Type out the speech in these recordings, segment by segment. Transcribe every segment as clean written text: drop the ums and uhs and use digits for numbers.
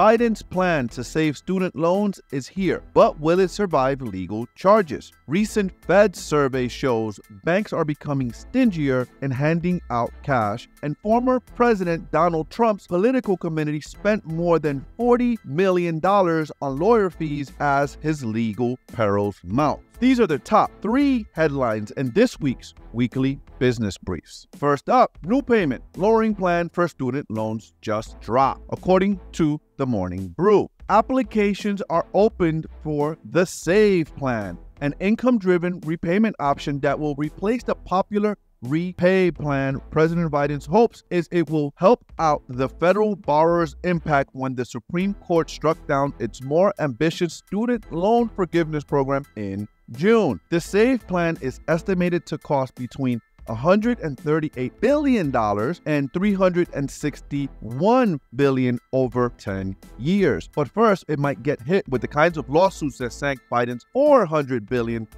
Biden's plan to save student loans is here, but will it survive legal charges? Recent Fed survey shows banks are becoming stingier in handing out cash, and former President Donald Trump's political committee spent more than $40 million on lawyer fees as his legal perils mount. These are the top three headlines in this week's Weekly Business Briefs. First up, new payment lowering plan for student loans just dropped, according to The Morning Brew. Applications are opened for the Save Plan, an income-driven repayment option that will replace the popular repay plan. President Biden's hopes is it will help out the federal borrower's impact when the Supreme Court struck down its more ambitious student loan forgiveness program in June. The SAVE plan is estimated to cost between $138 billion and $361 billion over 10 years. But first, it might get hit with the kinds of lawsuits that sank Biden's $400 billion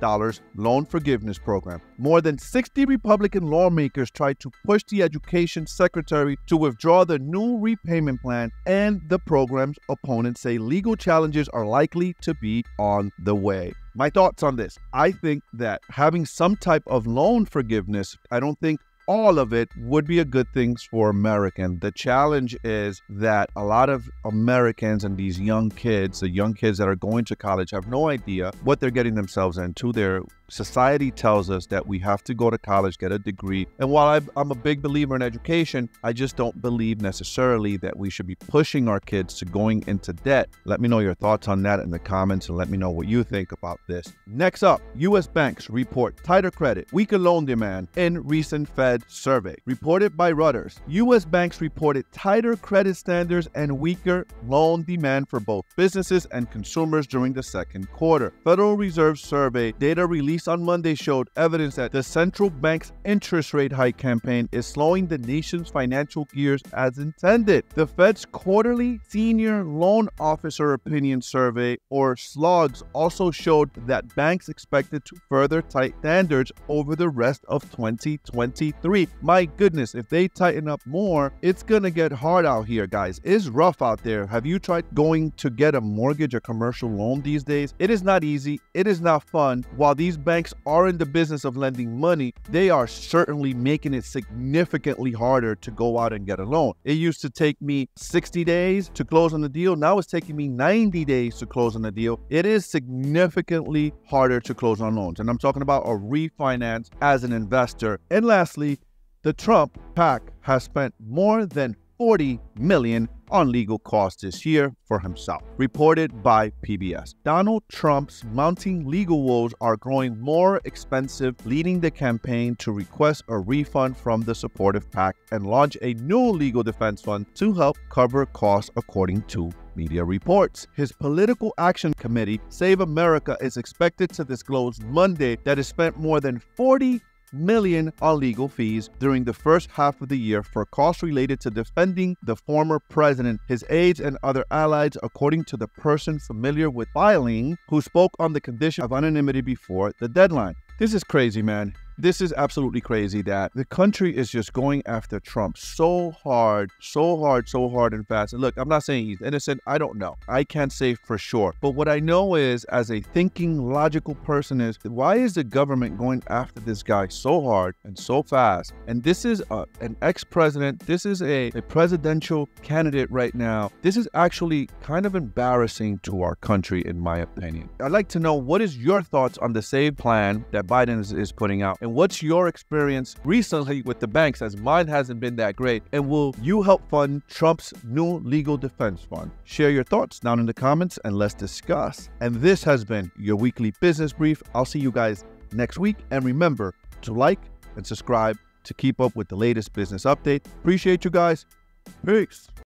loan forgiveness program. More than 60 Republican lawmakers tried to push the education secretary to withdraw the new repayment plan, and the program's opponents say legal challenges are likely to be on the way. My thoughts on this: I think that having some type of loan forgiveness, I don't think all of it would be a good thing for Americans. The challenge is that a lot of Americans and these young kids, the young kids that are going to college, have no idea what they're getting themselves into. Their society tells us that we have to go to college, get a degree. And while I'm a big believer in education, I just don't believe necessarily that we should be pushing our kids to going into debt. Let me know your thoughts on that in the comments, and let me know what you think about this. Next up, U.S. banks report tighter credit, weaker loan demand in recent Fed survey. Reported by Reuters, U.S. banks reported tighter credit standards and weaker loan demand for both businesses and consumers during the second quarter. Federal Reserve survey data released on Monday showed evidence that the central bank's interest rate hike campaign is slowing the nation's financial gears as intended. The Fed's quarterly Senior Loan Officer Opinion Survey, or SLOGS, also showed that banks expected to further tighten standards over the rest of 2023. My goodness, if they tighten up more, it's gonna get hard out here, guys. It's rough out there. Have you tried going to get a mortgage or commercial loan these days? It is not easy. It is not fun. While these banks are in the business of lending money, they are certainly making it significantly harder to go out and get a loan. It used to take me 60 days to close on the deal. Now it's taking me 90 days to close on the deal. It is significantly harder to close on loans. And I'm talking about a refinance as an investor. And lastly, the Trump PAC has spent more than $40 million on legal costs this year for himself, reported by PBS. Donald Trump's mounting legal woes are growing more expensive, leading the campaign to request a refund from the supportive PAC and launch a new legal defense fund to help cover costs, according to media reports. His political action committee, Save America, is expected to disclose Monday that it spent more than $40 million on legal fees during the first half of the year for costs related to defending the former president, his aides, and other allies, according to the person familiar with filing, who spoke on the condition of anonymity before the deadline. This is crazy, man. This is absolutely crazy that the country is just going after Trump so hard and fast. And look, I'm not saying he's innocent. I don't know. I can't say for sure. But what I know is, as a thinking, logical person, is why is the government going after this guy so hard and so fast? And this is an ex-president. This is a presidential candidate right now. This is actually kind of embarrassing to our country, in my opinion. I'd like to know, what is your thoughts on the SAVE plan that Biden is putting out? And what's your experience recently with the banks, as mine hasn't been that great? And will you help fund Trump's new legal defense fund? Share your thoughts down in the comments and let's discuss. And this has been your Weekly Business Brief. I'll see you guys next week. And remember to like and subscribe to keep up with the latest business update. Appreciate you guys. Peace.